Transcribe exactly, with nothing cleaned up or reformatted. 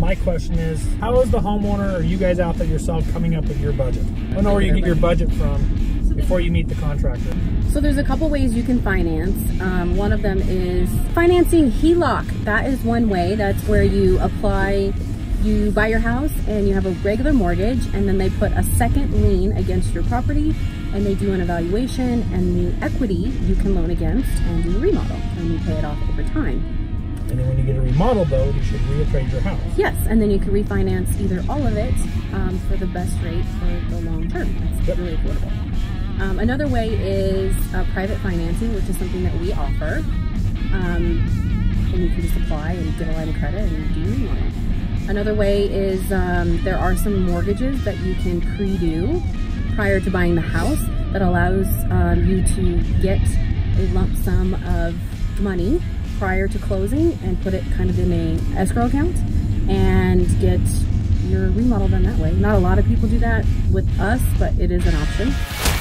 My question is, how is the homeowner or you guys out there yourself coming up with your budget? I don't know where you get your budget from so before you meet the contractor. So there's a couple ways you can finance. Um, one of them is financing H E L O C. That is one way. That's where you apply, you buy your house and you have a regular mortgage, and then they put a second lien against your property and they do an evaluation, and the equity you can loan against and do a remodel, and you pay it off over time. And then when you get a remodel though, you should reappraise your house. Yes, and then you can refinance either all of it um, for the best rate for the long term. That's yep. really affordable. Um, another way is uh, private financing, which is something that we offer. Um, and you can just apply and get a line of credit and do your loan. Another way is um, there are some mortgages that you can pre-do prior to buying the house that allows um, you to get a lump sum of money prior to closing and put it kind of in a escrow account and get your remodel done that way. Not a lot of people do that with us, but it is an option.